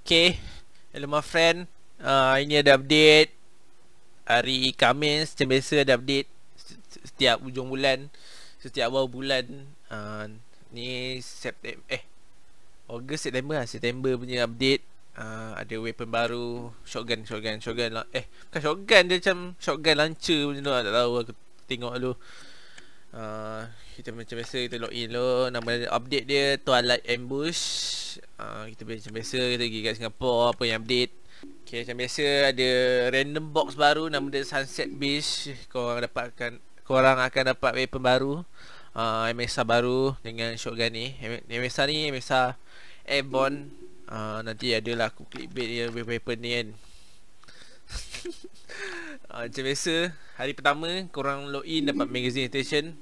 Okay, hello my friend. Ini ada update hari Khamis. Macam biasa ada update setiap hujung bulan, setiap awal bulan. Ni September, Ogos, September lah. September punya update. Ada weapon baru, shotgun lah. Bukan shotgun, dia macam shotgun launcher macam tu lah. Tak tahu, aku tengok dulu. Kita macam biasa, kita log in dulu. Nama update dia Twilight Ambush. Kita macam biasa, kita pergi kat Singapura. Apa yang update? Okay, macam biasa ada random box baru. Nama dia Sunset Beach. Korang akan dapat weapon baru, MSR baru dengan shotgun ni. MSR Airborne. Nanti adalah aku clickbait dia paper ni kan. Macam biasa, hari pertama korang log in dapat magazine station.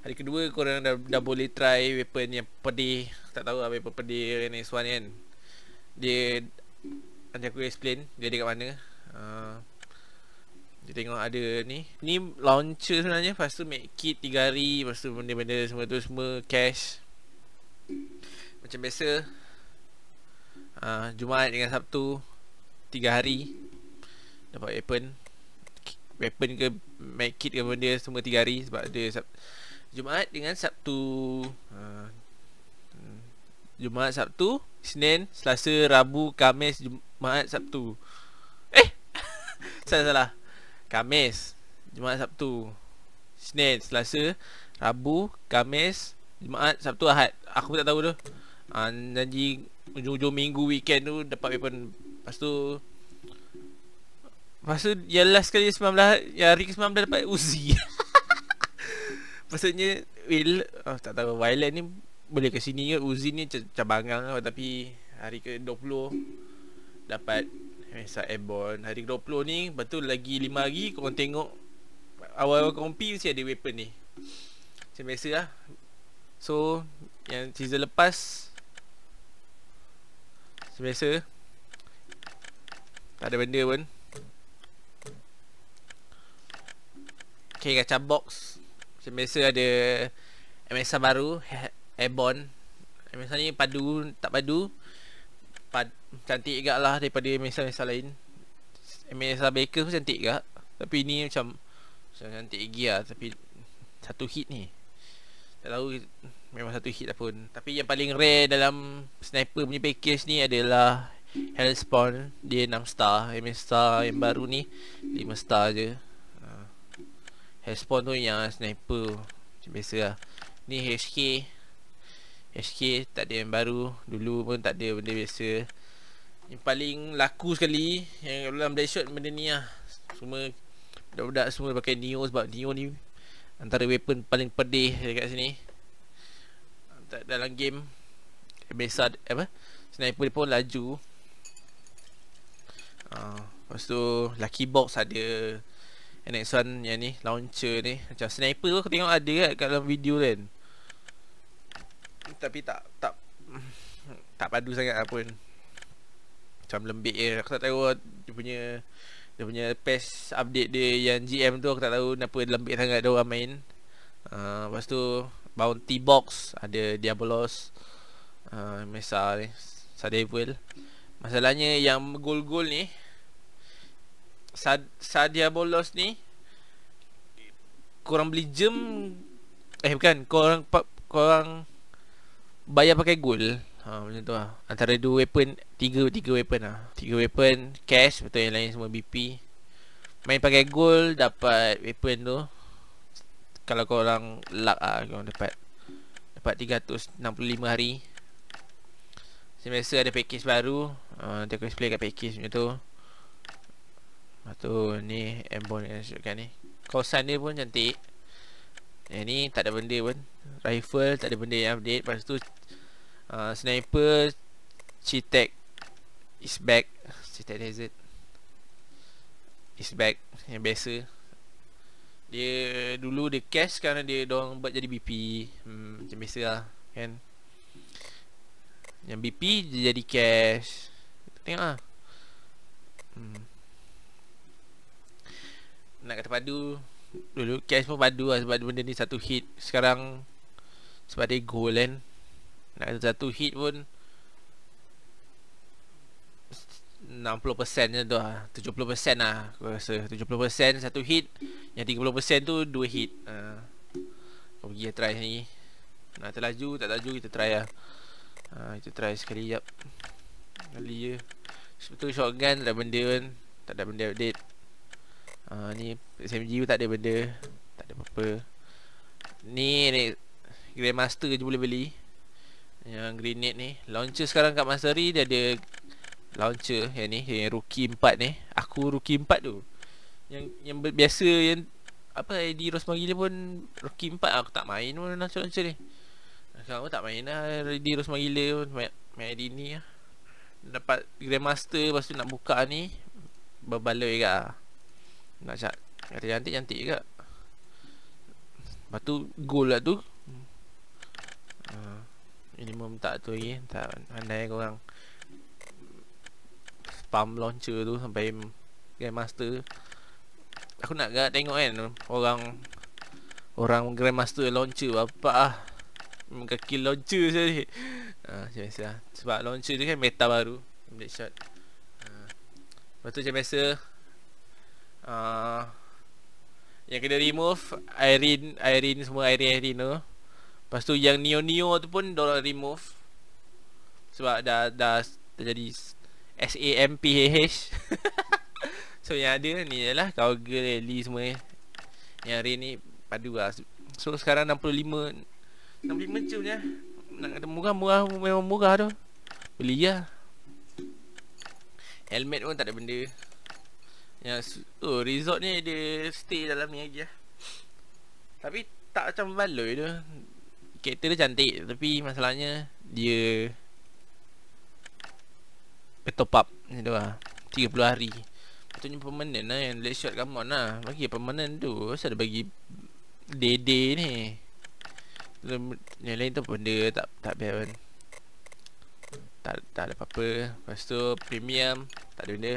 Hari kedua korang dah boleh try weapon yang pedih. Tak tahu apa weapon pedih RNS1 kan. Dia, nanti aku explain dia ada kat mana. Dia tengok ada ni. Ni launcher sebenarnya. Lepas tu make kit 3 hari. Lepas tu benda-benda semua tu semua cash. Macam biasa, Jumaat dengan Sabtu 3 hari dapat weapon ke make kit ke benda, semua 3 hari sebab ada Jumaat dengan Sabtu. Jumaat, Sabtu, Isnin, Selasa, Rabu, Khamis, Jumaat, Sabtu. Salah. Khamis, Jumaat, Sabtu, Isnin, Selasa, Rabu, Khamis, Jumaat, Sabtu, Ahad. Aku pun tak tahu tu. Janji hujung-hujung minggu weekend tu dapat weapon. Lepas tu yang last kali 19, yang hari ke-19 dapat Uzi. Maksudnya tak tahu Violet ni boleh ke sini ke. Uzi ni cabangang lah. Tapi hari ke-20 dapat Mesa Airborne. Hari ke-20 ni, lepas tu lagi 5 hari korang tengok. Awal-awal kompi mesti ada weapon ni. Macam biasa lah. So yang season lepas biasa tak ada benda pun. Okay, gacha box macam biasa ada MSR baru Airborne. MSR ni padu tak padu, cantik juga lah daripada MSR lain. MSR Baker pun cantik juga, tapi ni macam cantik gila. Tapi satu hit ni tak tahu, memang satu hit lah pun. Tapi yang paling rare dalam sniper punya package ni adalah Hellspawn. Dia 6 star. MSR yang baru ni 5 star je. Hellspawn tu yang sniper macam biasa lah. Ni HK tak ada yang baru. Dulu pun tak ada benda biasa. Yang paling laku sekali yang dalam Deadshot benda ni lah. Semua budak-budak semua pakai Neo sebab Neo ni antara weapon paling pedih dekat sini dalam game. Besar apa? Sniper pun laju. Lepas tu lucky box ada RNS1 yang ni, launcher ni. Macam sniper tu aku tengok ada kat dalam video kan. Tapi tak padu sangat lah pun. Macam lembik je. Aku tak tahu dia punya patch update dia yang GM tu, aku tak tahu kenapa lembik sangat dia orang main. Lepas tu bounty box ada Diabolos, Mesa Airborne. Masalahnya yang gol-gol ni Diabolos ni korang beli gem, bukan, korang bayar pakai gold. Macam tu lah. Antara dua weapon, tiga weapon lah. Tiga weapon cash, betul, yang lain semua BP. Main pakai gold dapat weapon tu. Kalau korang luck lah, korang dapat 365 hari. Semasa ada package baru. Nanti aku display kat package macam tu. Lepas tu ni Airborne yang tunjukkan ni. Kosan dia pun cantik. Yang ni tak ada benda pun. Rifle tak ada benda yang update. Lepas tu sniper CheyTac is back. CheyTac Desert is back. Yang biasa dia dulu dia cash, sekarang dia dorang buat jadi BP. Macam biasa lah kan. Yang BP dia jadi cash. Tengok lah. Nak kata padu, dulu cash pun padu lah sebab benda ni satu hit. Sekarang sebab dia goal kan, nak kata satu hit pun 60% je tu lah, 70% lah aku rasa. 70% satu hit, yang 30% tu dua hit. Kau pergi try ni. Nak terlaju tak terlaju kita try lah. Kita try sekali jap. Kali je. Sebetulnya shotgun tak ada benda pun. Tak ada benda update. Ni SMG tak ada benda. Tak ada apa-apa. Ni Grandmaster je boleh beli. Yang grenade ni, launcher sekarang kat Mastery dia ada launcher yang ni, yang rookie 4 ni. Aku rookie 4 tu. Yang biasa yang apa ID Rosmari dia pun rookie 4. Aku tak main pun launcher ni. Aku tak main lah ID Rosmari pun, main ID ni lah. Dapat Grandmaster lepas tu nak buka ni berbaloi juga. Nak cak kata cantik-cantik juga. Lepas tu goal lah tu. Minimum tak tu lagi. Tak pandai korang spam launcher tu sampai Grandmaster. Aku nak agak tengok kan Orang Grandmaster launcher bapak lah. Kaki launcher saja. Macam biasa lah. Sebab launcher tu kan meta baru, blade shot. Lepas tu macam biasa yang kena remove Irene semua, Irene tu. Lepas tu yang Neo tu pun diorang remove sebab dah terjadi SAMPH. So yang ada ni ialah Cowgirl, Ellie semua ni. Yang Rain ni padu lah. So sekarang 65 je punya. Nak kata murah-murah, memang murah tu. Beli lah. Helmet pun tak ada benda. Yang oh, resort ni dia stay dalam ni lagi lah. Tapi tak macam baloi tu. Karakter dia cantik, tapi masalahnya dia top up macam tu lah. 30 hari. Patutnya permanent lah yang blade shot, come on lah. Bagi permanent tu, asal dia bagi day-day ni. Yang lain tu benda tak biar kan. Tak ada apa-apa. Lepas tu premium tak ada benda.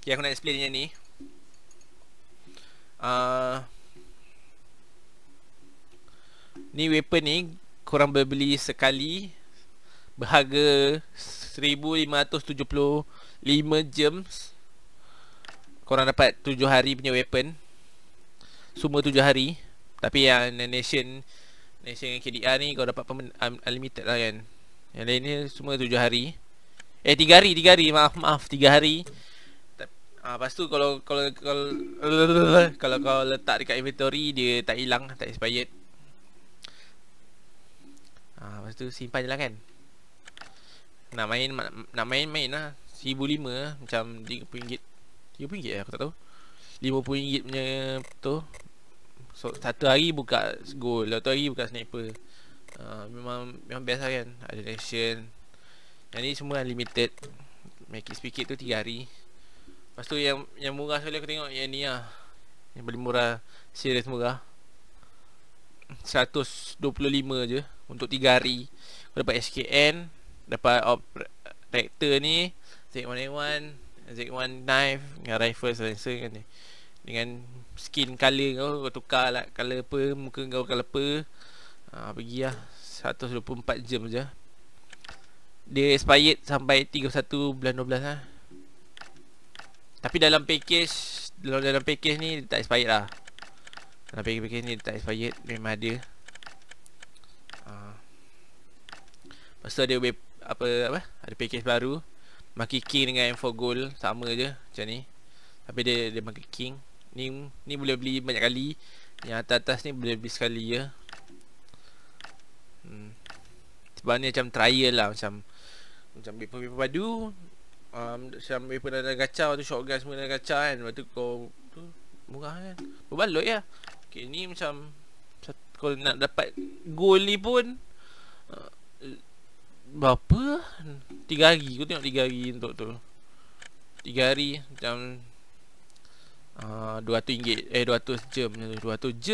Okay, aku nak explain yang ni. Ni weapon ni korang boleh beli sekali, berharga 1575 gems. Korang dapat 7 hari punya weapon. Semua 7 hari. Tapi yang Nation yang KDR ni kau dapat unlimited lah kan. Yang lain ni semua 7 hari. 3 hari. Lepas tu kalau kau letak dekat inventory, dia tak hilang, tak expired. Lepas tu simpan je lah kan. Nak main lah. 1,500 macam RM30 aku tak tahu, RM50 punya tu. So satu hari buka gold, satu hari buka sniper. Memang biasa kan. Ada nation. Yang ni semua unlimited. Make it sedikit tu 3 hari. Lepas tu yang murah sekali aku tengok yang ni lah. Yang paling murah, serius murah, 125 je untuk 3 hari. Kau dapat SKN, dapat tractor ni, Z1A1, Z1 knife dengan rifle silencer kan ni. Dengan skin color kau tukar lah, color apa, muka kau color apa. Pergi lah 124 jam je. Dia expired sampai 31 bulan 12 lah. Tapi dalam package ni dia tak expired lah. Dalam package ni dia tak expired, memang ada. Lepas tu ada apa ada package baru, Marky King dengan M4 Gold. Sama je macam ni. Tapi dia Marky King ni boleh beli banyak kali. Yang atas ni boleh beli sekali je. Sebab ni macam trial lah. Macam weapon padu. Macam weapon ada gacha. Waktu shotgun semua ada gacha kan. Waktu kau tu murah kan, berbaloi lah. Okay, ni macam kau nak dapat gold ni pun berapa? 3 hari. Aku tengok 3 hari untuk tu. 3 hari macam RM200. 200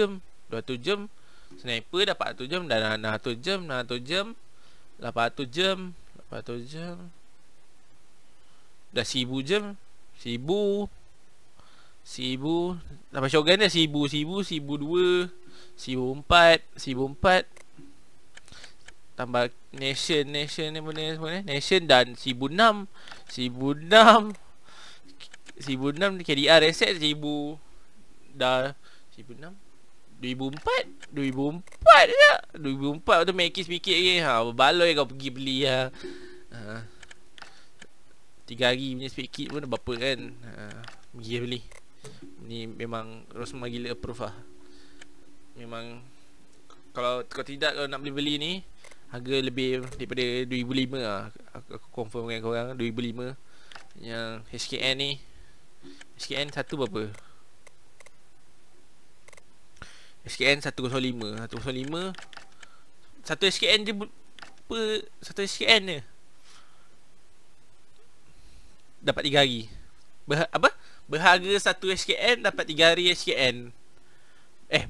jam. Sniper dapat 100 jam. Dan 600 jam. 800 jam. Dah 1000 jam. 1000. Dapat shotgun dah 1000. 1002. 1004. Tambah Nation ni benda semua ni. Nation dan Sibu 6 KDR reset Sibu. Dah Sibu 6 2004 je 2004 tu Mekis fikir lagi. Ha, berbaloi kau pergi beli lah. Ha. 3 hari punya speed kit pun berapa kan. Ha, pergi beli. Ni memang Rosma gila approve lah. Memang kalau kau tidak, kalau nak beli-beli ni harga lebih daripada 2005 lah. Aku confirm dengan korang 2005. Yang HKN ni HKN 1 berapa? SKN 105. 105 satu SKN je per satu SKN je dapat 3 hari. Berharga satu SKN dapat 3 hari SKN.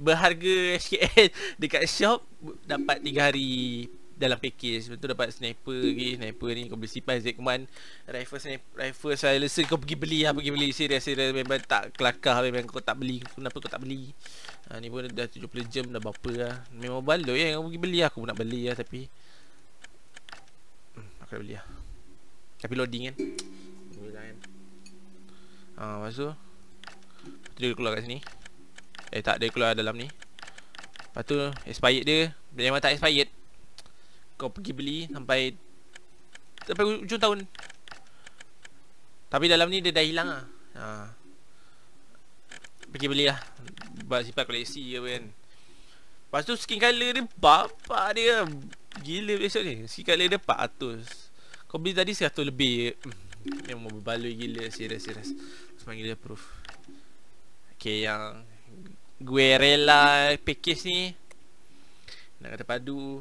Berharga SKN dekat shop dapat 3 hari dalam package. Lepas tu dapat sniper lagi. Sniper ni kau boleh simpan Zekman. Rifle silencer kau pergi beli lah. Pergi beli serius. Memang tak kelakar. Memang kau tak beli. Kenapa kau tak beli? Ha, ni pun dah 70 jam dah berapa lah. Memang baloi kan, kau pergi beli lah. Aku pun nak beli lah tapi aku nak beli lah. Tapi loading kan. Lepas tu dia keluar kat sini. Tak, dia keluar dalam ni. Lepas tu expired dia. Memang tak expired. Kau pergi beli sampai hujung tahun. Tapi dalam ni dia dah hilang lah. Ha. Pergi belilah buat simpan koleksi ke kan. Lepas tu skin color dia bapak dia. Gila besok ni. Skin color dia 400. Kau beli tadi 100 lebih. Memang berbaloi gila. Serius. Semangat gila proof. Okay, yang Guerella package ni nak kata padu.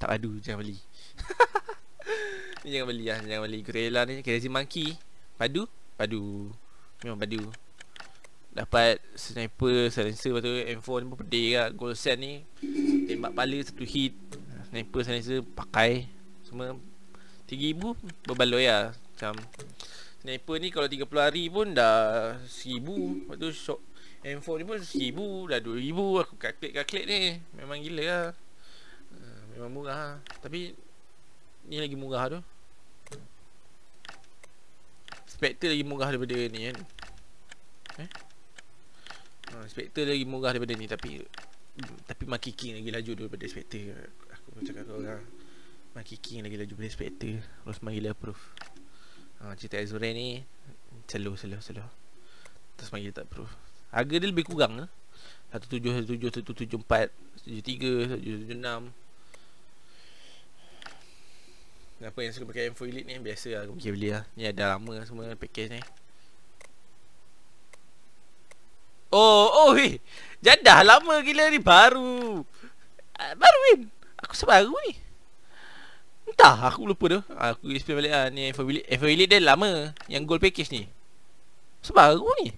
Tak padu, jangan beli. Jangan beli Guerella ni. Crazy Monkey Padu. Memang padu. Dapat sniper, silencer. Lepas tu M4 ni pun pedih lah. Gold sand ni tembak pala satu hit. Sniper, silencer pakai semua 3,000 berbaloi lah. Macam sniper ni kalau 30 hari pun dah 1,000. Lepas tu shock M4 ni pun 1,000. Dah 2,000. Aku kaklik ni memang gila lah. Memang murah lah. Tapi ni lagi murah tu. Spectre lagi murah daripada ni kan. Spectre lagi murah daripada ni. Tapi Marky King lagi laju daripada Spectre. Aku cakap kat korang, Marky King lagi laju daripada Spectre. Rosman gila approve. Cerita Azure ni Slow Rosman gila tak approve. Harga dia lebih kurang lah 177, 174, 173, 176. Apa yang suka pakai M4 Elite ni biasa lah. Aku pergi beli lah. Ni ada lama lah semua package ni. Oh, jadah lama gila ni. Baru win. Aku sebaru ni. Entah, aku lupa tu. Aku explain balik lah. Ni F4 Elite dia lama. Yang gold package ni sebaru ni.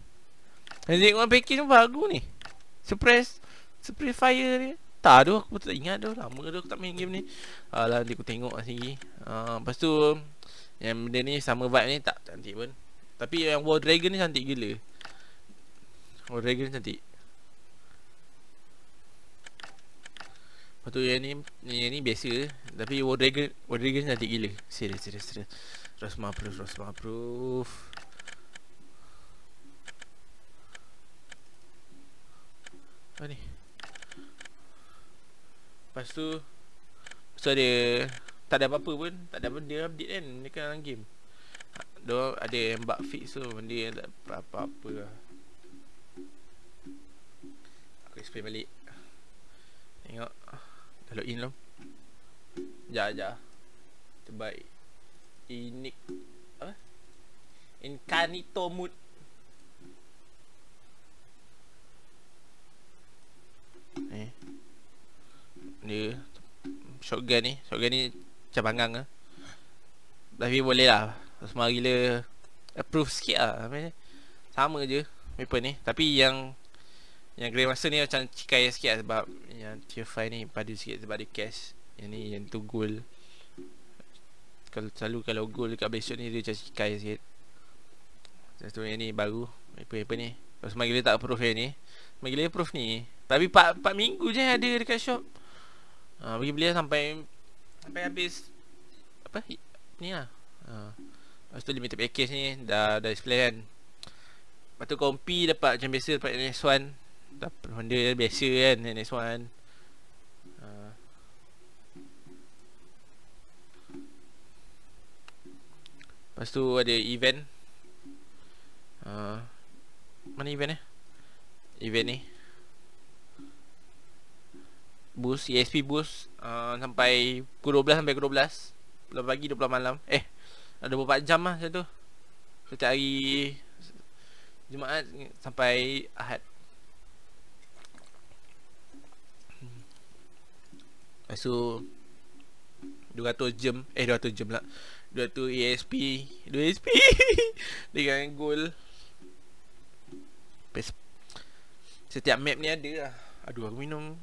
Yang gold package ni baru ni. Surprise fire ni. Entah tu, aku tak ingat tu. Lama tu aku tak main game ni. Alah, nanti aku tengok lah sendiri. Lepas tu yang benda ni sama vibe ni tak cantik pun. Tapi yang World Dragon ni cantik gila. Oh, Dragon cantik. Lepas tu yang ni biasa. Tapi World Dragon cantik gila. Serius. Rosma approve. Apa ni? Lepas tu ada tak ada apa-apa pun. Tak ada benda update kan dekat game. Dia ada bug fix tu, benda yang tak apa-apa lah. Explain balik. Tengok dah log in belum? Sekejap. Terbaik. Ini apa? Incognito mode. Ni shotgun ni macam bangang ah. Tapi boleh lah. Semua gila approve sikit lah. Sama je weapon ni. Tapi yang grey masa ni macam cikai sikit lah, sebab yang tier 5 ni padu sikit sebab dia cash. Yang ni yang tu gold. Kalau gold dekat Blackshot ni dia macam cikai sikit. Lepas tu yang ni baru. Apa ni. Semua gila tak approve yang ni. Semua gila approve ni. Tapi 4 minggu je ada dekat shop. Pergi beli sampai sampai habis apa ni lah. Lepas tu limited package ni dah display kan. Lepas tu kompi dapat macam biasa, dapat RNS1, dapat Honda biasa kan, RNS1. Lepas tu ada event. Mana event eh? Event ni boost, ESP boost sampai pukul 12 sampai pukul 12, 12 pagi 12 malam. Ada 24 jam lah macam tu. Setiap hari Jumaat sampai Ahad. Lepas tu 200 jam, 200 jam lah, 200 ESP, 2 ESP dengan goal. Setiap map ni ada lah. Aduh, aku minum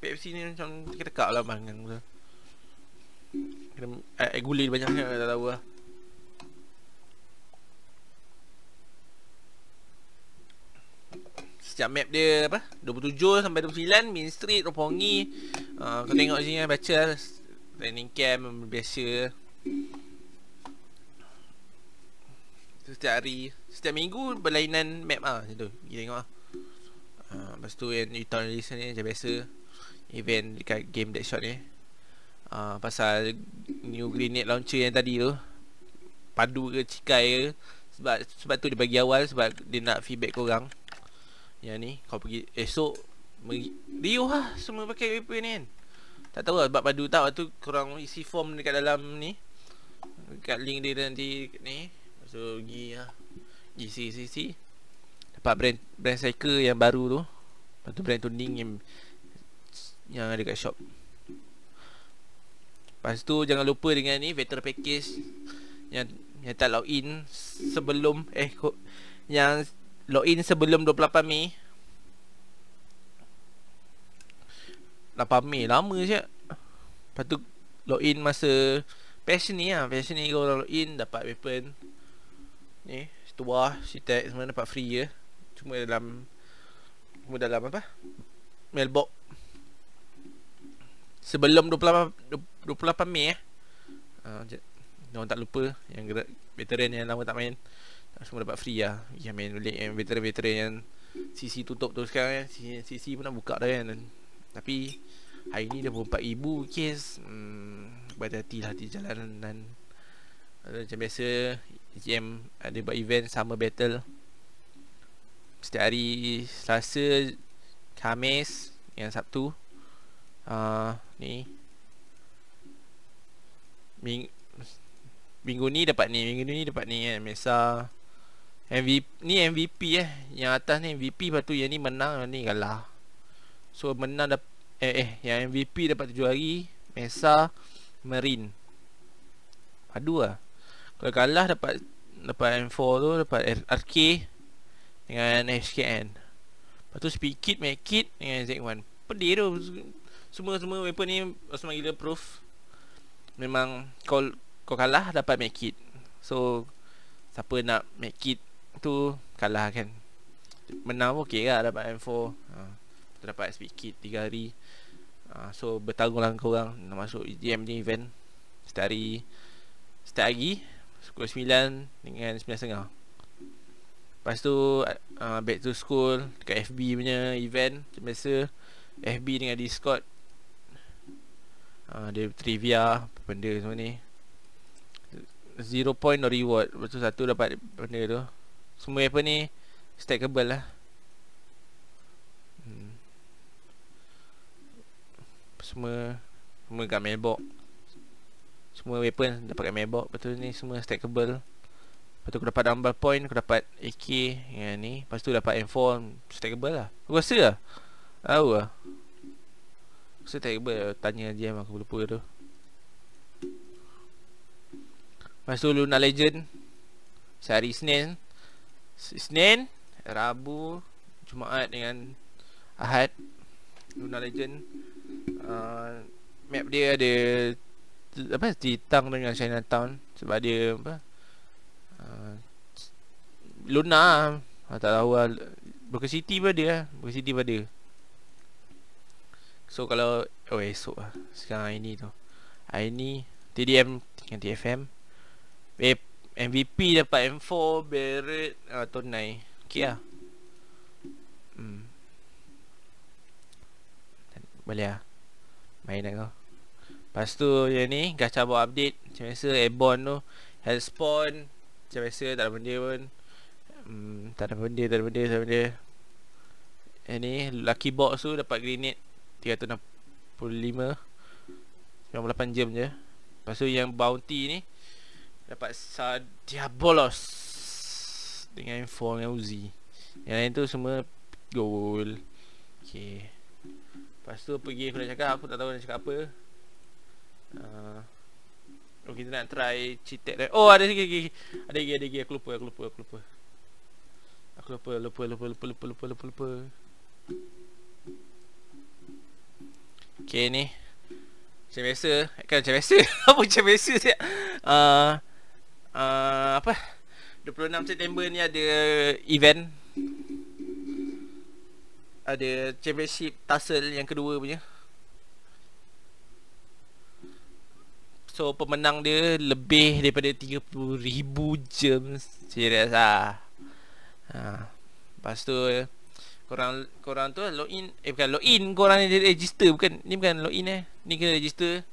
Pepsi ni macam teka-tekak lah bangan pula. Kena gula banyak sangat, tak tahu lah. Setiap map dia apa, 27 sampai 29 Main Street, Ropongi. Kau tengok sini, baca lah. Training camp biasa. Setiap hari, setiap minggu berlainan map lah macam tu. Pergi tengok lah. Lepas tu yang return release ni macam biasa. Event dekat game Deadshot ni pasal new grenade launcher yang tadi tu, padu ke cikai ke. Sebab tu dia bagi awal, sebab dia nak feedback korang. Yang ni kau pergi esok riuh lah semua pakai weapon ni kan. Tak tahu lah sebab padu tak. Lepas tu korang isi form dekat dalam ni, dekat link dia nanti dekat ni. Lepas tu pergi lah, isi dapat brand cycle yang baru tu. Lepas tu brand tuning yang ada kat shop. Lepas tu jangan lupa dengan ni Vector package yang tak login sebelum yang login sebelum 28 Mei. 8 Mei, lama siap. Lepas tu login masa patch ni lah. Patch ni korang login dapat weapon ni, setuah, CheyTac semua dapat free je. Cuma dalam apa, mailbox sebelum 28 Mei jangan tak lupa. Yang veteran yang lama tak main semua dapat free lah. Yang main veteran-veteran yang CC tutup tu sekarang kan, CC pun nak buka dah kan. Tapi hari ni 24,000 kes. Berhati-hati lah di jalanan. Macam biasa GM ada buat event summer battle setiap hari Selasa, Khamis dengan Sabtu. Ni minggu ni dapat ni kan, Mesa MVP ni, MVP yang atas ni MVP, lepas tu yang ni menang, yang ni kalah. So menang yang MVP dapat 7 hari Mesa Marine. Padu lah. Kalau kalah dapat M4 tu, dapat RK dengan HKN. Lepas tu speed kit, med kit dengan Z1. Pedih tu. Semua weapon ni semua gila proof. Memang kau kalah dapat med kit. So siapa nak med kit tu kalah kan. Menang pun okey lah, dapat M4. Dapat speed kit 3 hari. So bertarunglah korang nak masuk EGM ni event. Setiap hari pukul 9 dengan 9.30. Lepas tu back to school dekat FB punya event macam biasa. FB dengan Discord dia trivia benda semua ni. 0 point no reward. Lepas tu satu dapat benda tu. Semua apa ni stackable lah. Semua kat mailbox. Semua weapon dapat kat mailbox. Lepas tu ni semua stackable. Lepas tu aku dapat dumbbell point, aku dapat AK yang ni. Lepas tu dapat M4 stackable lah. Aku rasa lah. Tahu lah. Aku rasa stackable. Tanya GM aku lupa tu. Lepas tu Luna Legend sehari Senin, Rabu, Jumaat dengan Ahad. Luna Legend map dia ada apa, Titan dengan Chinatown. Sebab dia apa, Luna tak tahu lah. Broker City pun ada lah. Broker City pun ada. So kalau esok lah, sekarang ini tu ini TDM ganti FM. MVP dapat M4 Barrett tunai. Okey lah. Boleh lah main lah kau. Lepas tu yang ni gacha bawa update. Macam biasa Airborne tu Hellspawn. Macam biasa tak ada benda pun. Tak ada benda. Yang ni Lucky Box tu dapat grenade 365 98 jam je. Lepas tu yang bounty ni dapat Diabolos dengan M4 dengan Uzi. Yang lain tu semua goal. Okay. Lepas tu pergi aku nak cakap, aku tak tahu nak cakap apa. Okay, kita nak try CheyTac. Oh ada lagi. Ada lagi aku lupa. Aku lupa. Okay ni. Macam biasa. Apa macam biasa? Apa? 26 September ni ada event. Ada championship tassel yang kedua punya. So pemenang dia lebih daripada 30,000 jam. Serius lah. Lepas tu korang tu login. Bukan login. Korang ni dia register. Bukan login. Ni kena register.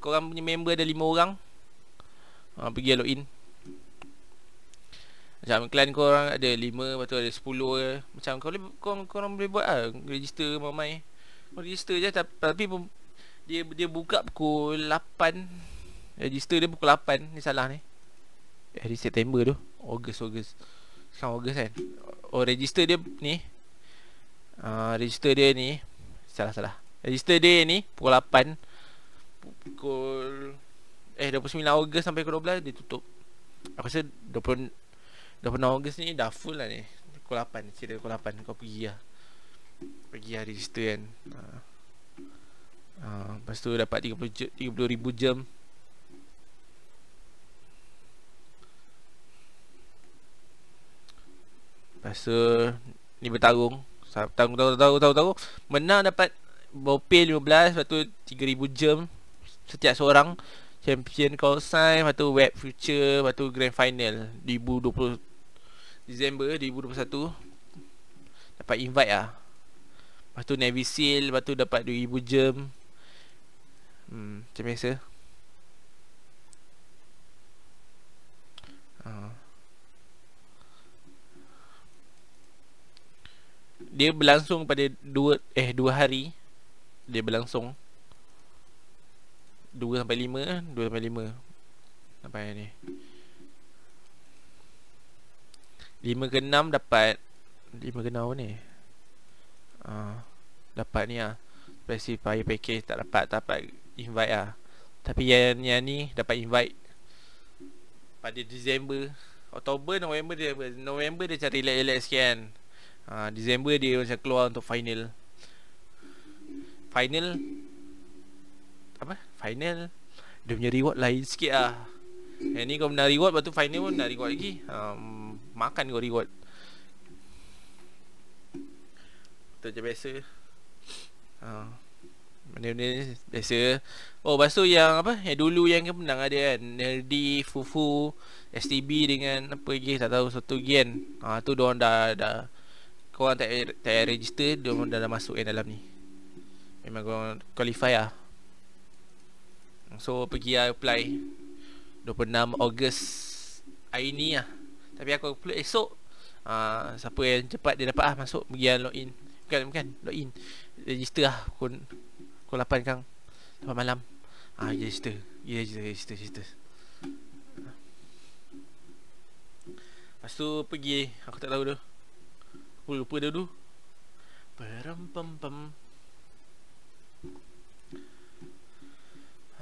Korang punya member ada 5 orang. Pergi login. Macam klan korang ada 5, lepas tu ada 10 ke. Macam korang boleh buat lah. Register mamai. Register je. Tapi dia buka pukul 8. Register dia pukul 8. Ni salah ni. Hari September tu. Ogos. Sekarang Ogos kan. Oh register dia ni. Register dia ni. Salah. Register dia ni pukul 8. Pukul 29 Ogos sampai pukul 12 dia tutup. Aku rasa 26 Ogos ni dah full lah ni. Pukul 8. Kira pukul 8 kau pergi lah. Pergi lah register kan. Lepas tu dapat 30,000 jam. Lepas tu ni bertarung. Tahu. Menang dapat bopel 15. Lepas tu 3,000 jam setiap seorang. Champion call sign, lepas tu web future, lepas tu grand final 2020 Disember 2021 dapat invite lah. Lepas tu Navy Seal, lepas tu dapat 2,000 jam. Macam biasa. Dia berlangsung pada 2 hari. Dia berlangsung 2 sampai 5. Apa yang ni 5 ke 6 dapat 5 ke 6 ni. Dapat ni lah specify package. Tak dapat invite lah. Tapi yang ni dapat invite pada Disember, Oktober, November dia cari relax-relax kan. Disember dia macam keluar untuk final. Final dia punya reward lain sikit lah. Yang ni kau nak reward, lepas tu final pun nak reward lagi. Makan kau reward. Betul je biasa. Benda-benda ni biasa. Oh lepas tu yang apa, yang dulu yang menang ada kan Nerdy, Fufu, STB dengan apa lagi tak tahu satu lagi kan. Tu diorang dah korang tak register, diorang dah masuk kan dalam ni. Memang korang qualify lah. So pergi lah apply 26 Ogos hari ni lah. Tapi aku upload esok. Siapa yang cepat dia dapat lah masuk. Pergi lah login. Bukan login. Register lah. Pukul 8 kang 8 malam. Register. Lepas tu pergi. Aku tak tahu dah. Aku lupa dah dulu.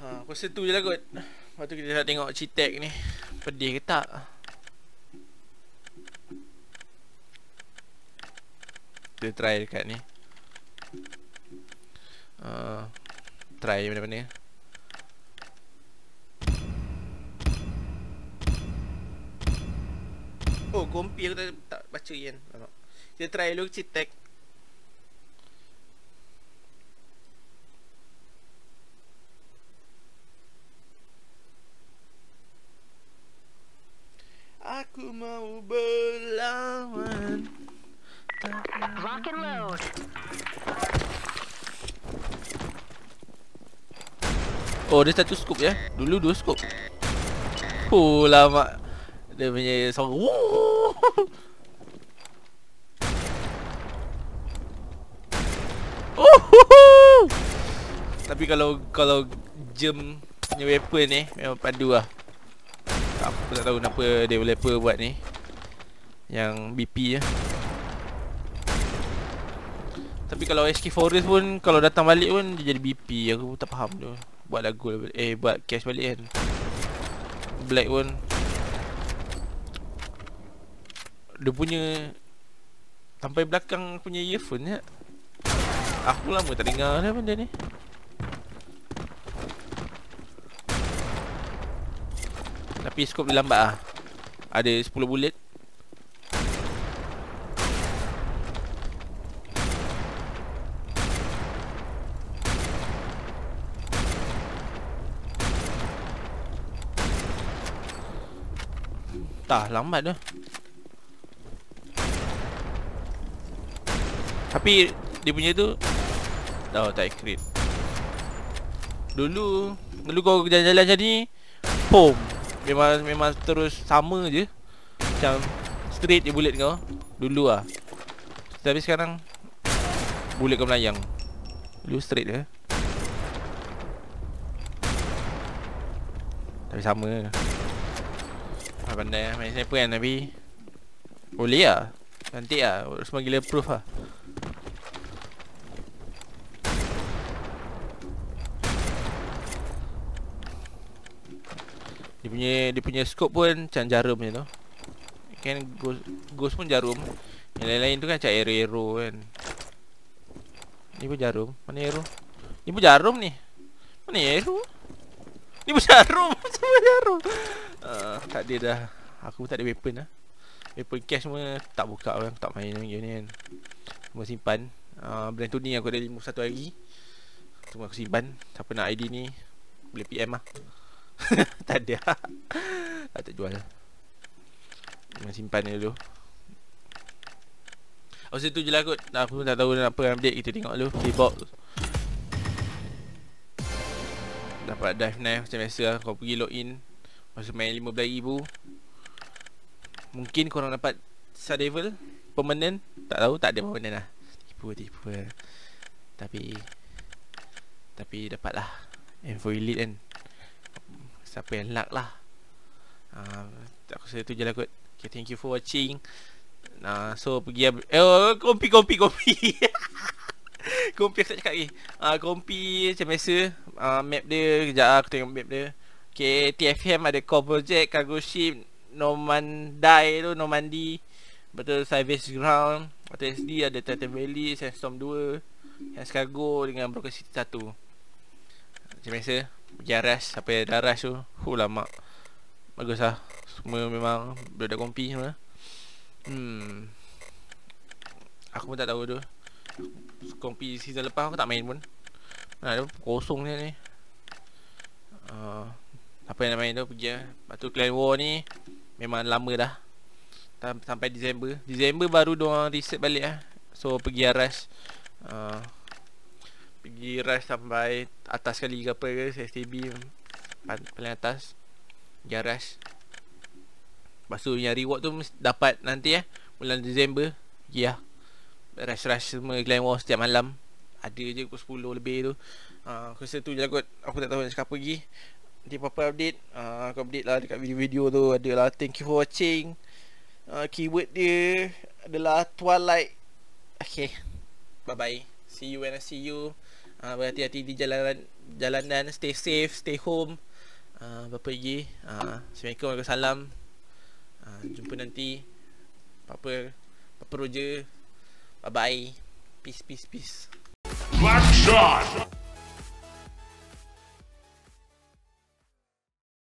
Aku rasa tu je lah kot. Lepas tu kita nak tengok CheyTac ni pedih ke tak. Kita try dekat ni. Try mana-mana. Oh kompi aku tak baca kan. Kita try dulu CheyTac. Aku mau berlawan. Rock and load. Oh, dia satu scoop ya. Dulu dua scoop. Lama dia punya song. Tapi kalau jam punya weapon ni memang padu lah. Aku tak tahu kenapa developer buat ni. Yang BP je. Tapi kalau HK Forest pun, kalau datang balik pun dia jadi BP. Aku tak faham tu. Buat lagu balik, buat cash balik kan. Black pun dia punya sampai belakang punya earphone je. Aku lama tak dengar dah benda ni. Tapi skop dia lambat lah. Ada 10 bullet. Entah, lambat dah. Tapi dia punya tu tak accurate. Dulu kau jalan-jalan macam ni, pom, memang terus sama je. Macam straight je bullet kau dulu lah. Tapi sekarang bullet kau melayang. Dulu straight je, tapi sama je. Pandai main sniper kan, tapi boleh lah, cantik lah. Semua gila proof lah. Dia punya scope pun macam jarum je tu kan. Ghost pun jarum. Yang lain-lain tu kan macam arrow-arrow kan. Ni pun jarum. Mana arrow? Ni pun jarum ni. Mana arrow? Ni pun jarum. Semua jarum. Tak ada dah. Aku pun tak ada weapon lah. Weapon cash semua tak buka kan. Aku tak main game ni kan. Cuma simpan. Brand tu ni aku ada 51 hari. Cuma aku simpan. Siapa nak ID ni boleh PM lah. Tak ada. Tak jual. Cuma simpan ni dulu. Oh, situ je lah kot. Aku tak tahu nak apa update. Kita tengok dulu keyboard. Dapat dive knife macam biasa lah. Kau pergi login masa main 15,000. Mungkin korang dapat Star Devil permanent. Tak tahu, tak ada permanent lah. Tipu-tipu lah. Tapi dapat lah M4 Elite kan. Siapa yang luck lah. Aku rasa tu je lah kot. Okay, thank you for watching. So pergi kompi. Kompi aku tak cakap lagi. Kompi macam biasa. Map dia, kejap aku tengok map dia. Okay, TFM ada Core Project, Cargo Ship, Normandie tu, Normandie. Betul, Savage Ground. Betul, SD ada Titan Valis, Sandstorm 2, Hans Cargo dengan Broker City 1. Macam biasa. Jaras, siapa yang ada rush tu. Lama. Bagus lah. Semua memang budak kompi semua. Aku pun tak tahu tu. Kompi season lepas aku tak main pun. Mana ada kosong ni. Apa yang nak main tu pergi lah. Lepas tu Clan War ni memang lama dah. Sampai Disember baru diorang reset balik lah. So pergi rush. Pergi rush sampai atas kali ke apa ke, STB paling atas. Pergi rush. Lepas tu yang reward tu dapat nanti bulan Disember. Pergi lah rush-rush semua Clan War setiap malam. Ada je pukul 10 lebih tu. Aku rasa tu je lah kot. Aku tak tahu nak cakap apa lagi. Nanti apa-apa update. Aku update lah dekat video-video tu. Adalah thank you for watching. Keyword dia adalah Twilight. Okay, bye-bye. See you when I see you. Berhati-hati di jalanan. Stay safe, stay home. Apa lagi? Assalamualaikum, waalaikumsalam. Jumpa nanti. Apa roja. Bye-bye. Peace. Black shot.